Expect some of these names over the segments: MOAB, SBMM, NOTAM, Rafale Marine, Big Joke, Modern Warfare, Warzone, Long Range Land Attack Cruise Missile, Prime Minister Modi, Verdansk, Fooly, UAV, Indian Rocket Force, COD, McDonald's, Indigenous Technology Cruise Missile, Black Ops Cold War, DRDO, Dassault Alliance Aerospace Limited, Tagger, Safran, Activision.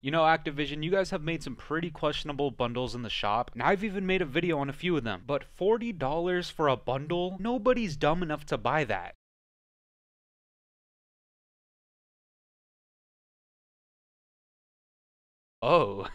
You know, Activision, you guys have made some pretty questionable bundles in the shop, and I've even made a video on a few of them, but $40 for a bundle? Nobody's dumb enough to buy that. Oh.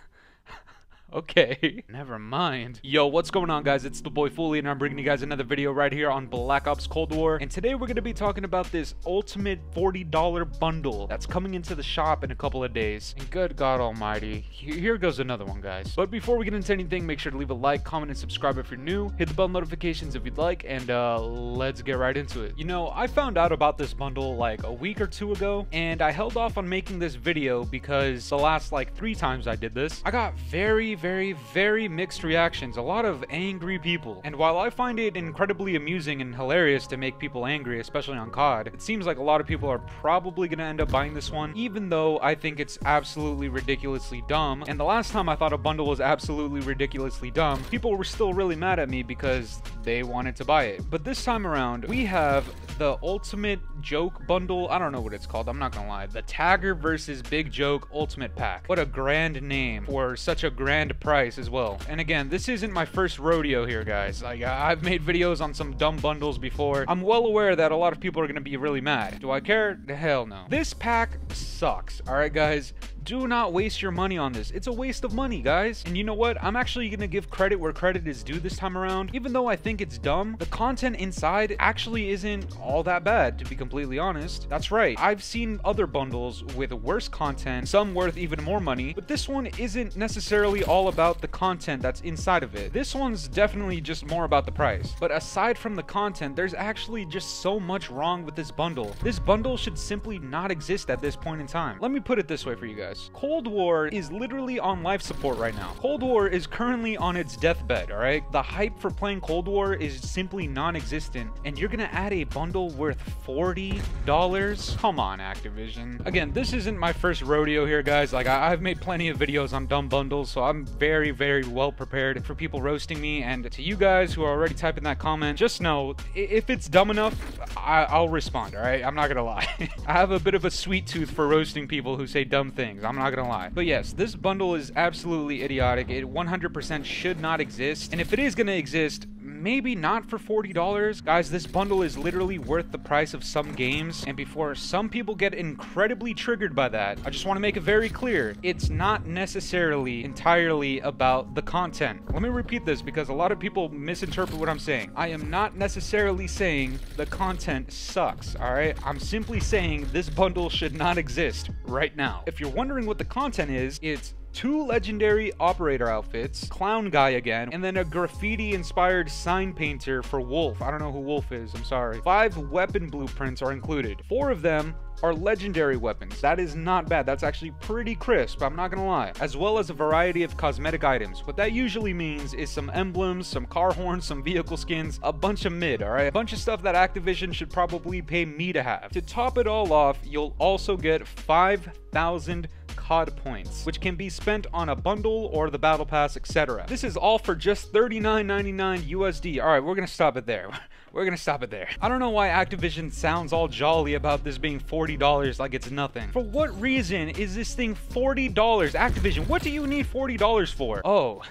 Okay, never mind. Yo, what's going on, guys? It's the boy Fooly, and I'm bringing you guys another video right here on Black Ops Cold War. And today we're going to be talking about this ultimate $40 bundle that's coming into the shop in a couple of days. And good God almighty, here goes another one, guys. But before we get into anything, make sure to leave a like, comment, and subscribe if you're new. Hit the bell notifications if you'd like, and let's get right into it. You know, I found out about this bundle like a week or two ago, and I held off on making this video because the last like 3 times I did this, I got very, very mixed reactions, a lot of angry people. And while I find it incredibly amusing and hilarious to make people angry, especially on COD, it seems like a lot of people are probably gonna end up buying this one, even though I think it's absolutely ridiculously dumb. And the last time I thought a bundle was absolutely ridiculously dumb, people were still really mad at me because they wanted to buy it. But this time around, we have the ultimate joke bundle. I don't know what it's called, I'm not gonna lie. The Tagger versus Big Joke ultimate pack. What a grand name for such a grand price as well. And again, this isn't my first rodeo here, guys. Like, I've made videos on some dumb bundles before. I'm well aware that a lot of people are gonna be really mad. Do I care? Hell no. This pack sucks. All right, guys, do not waste your money on this. It's a waste of money, guys. And you know what? I'm actually gonna give credit where credit is due this time around. Even though I think it's dumb, the content inside actually isn't all that bad, to be completely honest. That's right, I've seen other bundles with worse content, some worth even more money, but this one isn't necessarily all about the content that's inside of it. This one's definitely just more about the price. But aside from the content, there's actually just so much wrong with this bundle. This bundle should simply not exist at this point in time. Let me put it this way for you guys. Cold War is literally on life support right now. Cold War is currently on its deathbed, all right? The hype for playing Cold War is simply non-existent, and you're gonna add a bundle worth $40? Come on, Activision. Again, this isn't my first rodeo here, guys. Like, I've made plenty of videos on dumb bundles, so I'm very well prepared for people roasting me. And to you guys who are already typing that comment, just know, if it's dumb enough, I'll respond, all right? I'm not gonna lie. I have a bit of a sweet tooth for roasting people who say dumb things. I'm not gonna lie. But yes, this bundle is absolutely idiotic. It 100% should not exist. And if it is gonna exist, maybe not for $40. Guys, this bundle is literally worth the price of some games, and before some people get incredibly triggered by that, I just want to make it very clear, it's not necessarily entirely about the content. Let me repeat this because a lot of people misinterpret what I'm saying. I am not necessarily saying the content sucks, all right? I'm simply saying this bundle should not exist right now. If you're wondering what the content is, it's 2 legendary operator outfits, clown guy again, and then a graffiti inspired sign painter for Wolf. I don't know who Wolf is, I'm sorry. 5 weapon blueprints are included. 4 of them are legendary weapons. That is not bad. That's actually pretty crisp, I'm not gonna lie. As well as a variety of cosmetic items. What that usually means is some emblems, some car horns, some vehicle skins, a bunch of mid, all right? A bunch of stuff that Activision should probably pay me to have. To top it all off, you'll also get 5,000 COD points, which can be spent on a bundle or the battle pass, etc. This is all for just $39.99 USD. All right, we're gonna stop it there. We're gonna stop it there. I don't know why Activision sounds all jolly about this being $40 like it's nothing. For what reason is this thing $40? Activision, what do you need $40 for? Oh.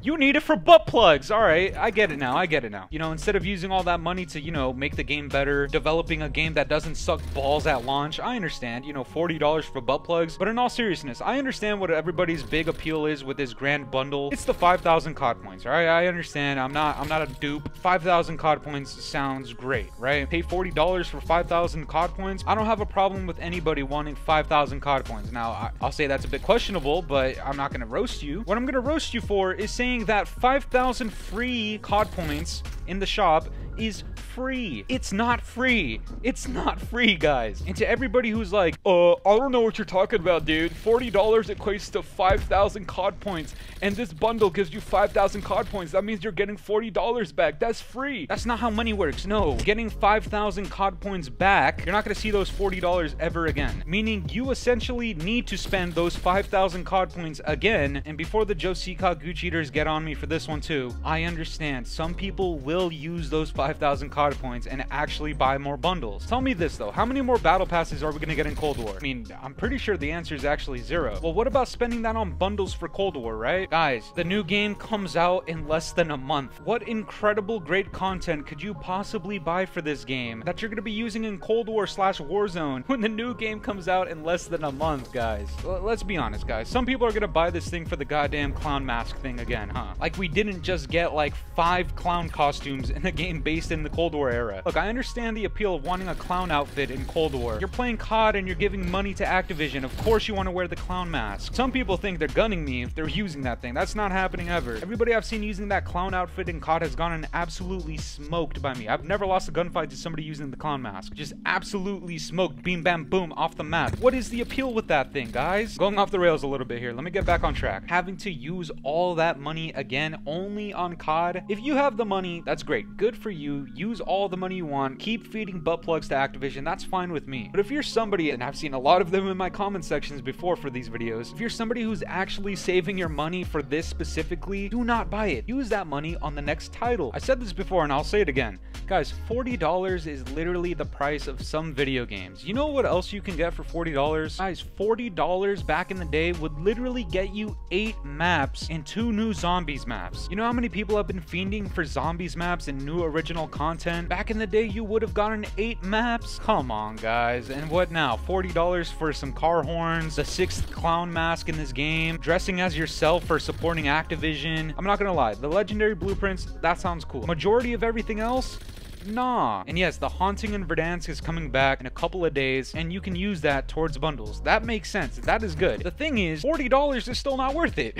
You need it for butt plugs. All right, I get it now, I get it now. You know, instead of using all that money to, you know, make the game better, developing a game that doesn't suck balls at launch, I understand, you know, $40 for butt plugs. But in all seriousness, I understand what everybody's big appeal is with this grand bundle. It's the 5,000 COD points, all right? I understand, I'm not a dupe. 5,000 COD points sounds great, right? Pay $40 for 5,000 COD points. I don't have a problem with anybody wanting 5,000 COD points. Now, I'll say that's a bit questionable, but I'm not gonna roast you. What I'm gonna roast you for is saying that 5,000 free COD points in the shop is free. It's not free. It's not free, guys. And to everybody who's like, I don't know what you're talking about, dude. $40 equates to 5,000 COD points, and this bundle gives you 5,000 COD points. That means you're getting $40 back. That's free. That's not how money works. No. Getting 5,000 COD points back, you're not going to see those $40 ever again. Meaning you essentially need to spend those 5,000 COD points again. And before the Josika Gucci eaters get on me for this one too, I understand. Some people will use those 5,000 COD data points and actually buy more bundles. Tell me this though, how many more battle passes are we gonna get in Cold War? I mean, I'm pretty sure the answer is actually 0. Well, what about spending that on bundles for Cold War, right? Guys, the new game comes out in less than a month. What incredible great content could you possibly buy for this game that you're gonna be using in Cold War / Warzone when the new game comes out in less than a month, guys? Let's be honest, guys. Some people are gonna buy this thing for the goddamn clown mask thing again, huh? Like we didn't just get like 5 clown costumes in a game based in the Cold War era. Look, I understand the appeal of wanting a clown outfit in Cold War. You're playing COD and you're giving money to Activision. Of course you want to wear the clown mask. Some people think they're gunning me if they're using that thing. That's not happening ever. Everybody I've seen using that clown outfit in COD has gone and absolutely smoked by me. I've never lost a gunfight to somebody using the clown mask. Just absolutely smoked, beam bam boom, off the map. What is the appeal with that thing, guys? Going off the rails a little bit here. Let me get back on track. Having to use all that money again only on COD. If you have the money, that's great. Good for you. Use all the money you want. Keep feeding butt plugs to Activision. That's fine with me. But if you're somebody, and I've seen a lot of them in my comment sections before for these videos, if you're somebody who's actually saving your money for this specifically, do not buy it. Use that money on the next title. I said this before and I'll say it again. Guys, $40 is literally the price of some video games. You know what else you can get for $40? Guys, $40 back in the day would literally get you 8 maps and 2 new zombies maps. You know how many people have been fiending for zombies maps and new original content? Back in the day, you would have gotten 8 maps. Come on, guys. And what now? $40 for some car horns, the 6th clown mask in this game, dressing as yourself for supporting Activision. I'm not gonna lie, the legendary blueprints, that sounds cool. Majority of everything else, nah. And yes, the haunting in Verdansk is coming back in a couple of days, and you can use that towards bundles. That makes sense. That is good. The thing is, $40 is still not worth it.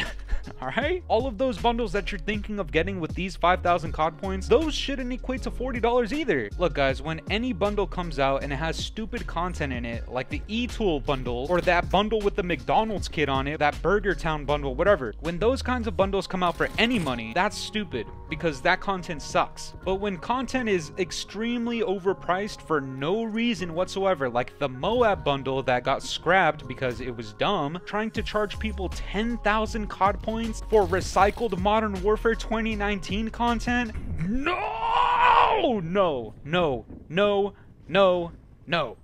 All right? All of those bundles that you're thinking of getting with these 5,000 COD points, those shouldn't equate to $40 either. Look, guys, when any bundle comes out and it has stupid content in it, like the E-Tool bundle, or that bundle with the McDonald's kid on it, that Burger Town bundle, whatever, when those kinds of bundles come out for any money, that's stupid because that content sucks. But when content is extremely overpriced for no reason whatsoever, like the MOAB bundle that got scrapped because it was dumb, trying to charge people 10,000 COD points for recycled Modern Warfare 2019 content? No! No, no, no, no, no, no.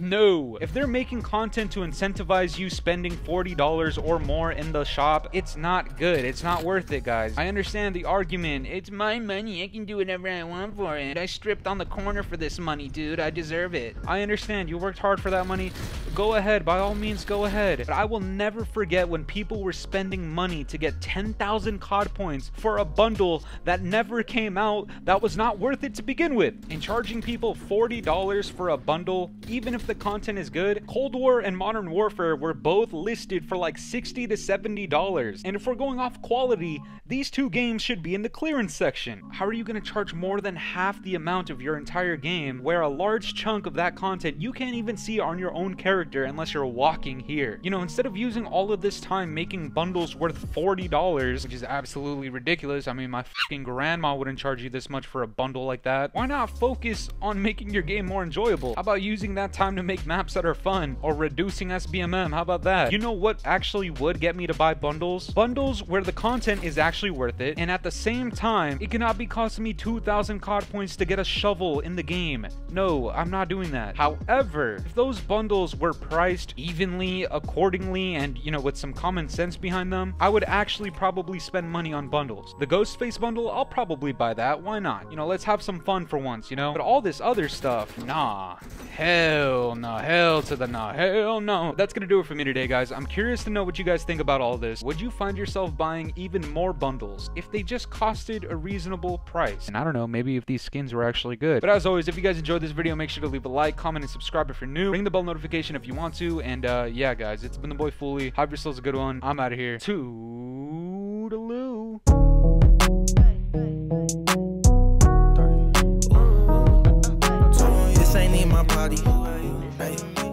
No. If they're making content to incentivize you spending $40 or more in the shop, it's not good. It's not worth it, guys. I understand the argument. It's my money. I can do whatever I want for it. I stripped on the corner for this money, dude. I deserve it. I understand. You worked hard for that money. Go ahead. By all means, go ahead. But I will never forget when people were spending money to get 10,000 COD points for a bundle that never came out, that was not worth it to begin with. And charging people $40 for a bundle, even if the content is good. Cold War and Modern Warfare were both listed for like $60 to $70. And if we're going off quality, these two games should be in the clearance section. How are you going to charge more than half the amount of your entire game where a large chunk of that content you can't even see on your own character unless you're walking here? You know, instead of using all of this time making bundles worth $40, which is absolutely ridiculous. I mean, my fucking grandma wouldn't charge you this much for a bundle like that. Why not focus on making your game more enjoyable? How about using that time to make maps that are fun, or reducing SBMM? How about that? You know what actually would get me to buy bundles? Bundles where the content is actually worth it, and at the same time, it cannot be costing me 2,000 COD points to get a shovel in the game. No, I'm not doing that. However, if those bundles were priced evenly, accordingly, and you know, with some common sense behind them, I would actually probably spend money on bundles. The Ghostface bundle, I'll probably buy that. Why not? You know, let's have some fun for once, you know? But all this other stuff, nah. Hell no, hell to the no, hell no. That's gonna do it for me today, guys. I'm curious to know what you guys think about all this. Would you find yourself buying even more bundles if they just costed a reasonable price? And I don't know, maybe if these skins were actually good. But as always, if you guys enjoyed this video, make sure to leave a like, comment, and subscribe if you're new. Ring the bell notification if you want to. And yeah, guys, it's been the boy Fooly. Have yourselves a good one. I'm out of here. Toodaloo. This ain't in my body, hey.